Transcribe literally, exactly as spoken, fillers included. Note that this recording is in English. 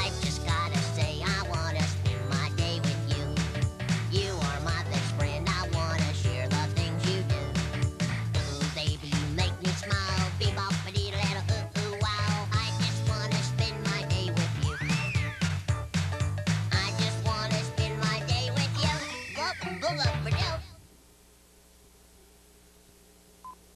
five.